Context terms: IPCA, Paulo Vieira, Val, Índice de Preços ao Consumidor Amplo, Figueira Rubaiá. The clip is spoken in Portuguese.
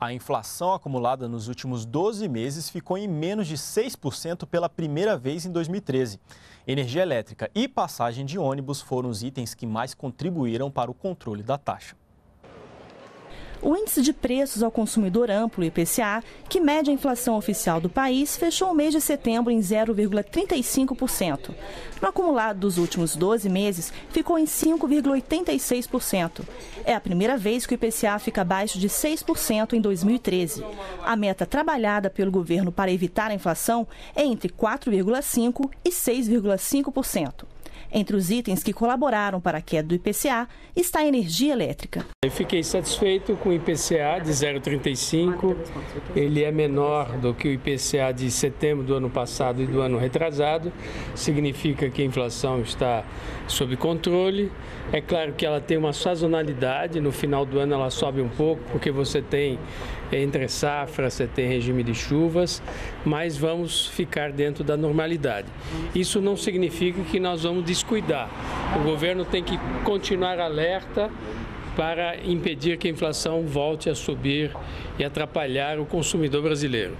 A inflação acumulada nos últimos 12 meses ficou em menos de 6% pela primeira vez em 2013. Energia elétrica e passagem de ônibus foram os itens que mais contribuíram para o controle da taxa. O Índice de Preços ao Consumidor Amplo, IPCA, que mede a inflação oficial do país, fechou o mês de setembro em 0,35%. No acumulado dos últimos 12 meses, ficou em 5,86%. É a primeira vez que o IPCA fica abaixo de 6% em 2013. A meta trabalhada pelo governo para evitar a inflação é entre 4,5% e 6,5%. Entre os itens que colaboraram para a queda do IPCA está a energia elétrica. Eu fiquei satisfeito com o IPCA de 0,35, ele é menor do que o IPCA de setembro do ano passado e do ano retrasado, significa que a inflação está sob controle. É claro que ela tem uma sazonalidade, no final do ano ela sobe um pouco, porque você tem entre safra, você tem regime de chuvas, mas vamos ficar dentro da normalidade. Isso não significa que nós vamos descuidar. O governo tem que continuar alerta para impedir que a inflação volte a subir e atrapalhar o consumidor brasileiro.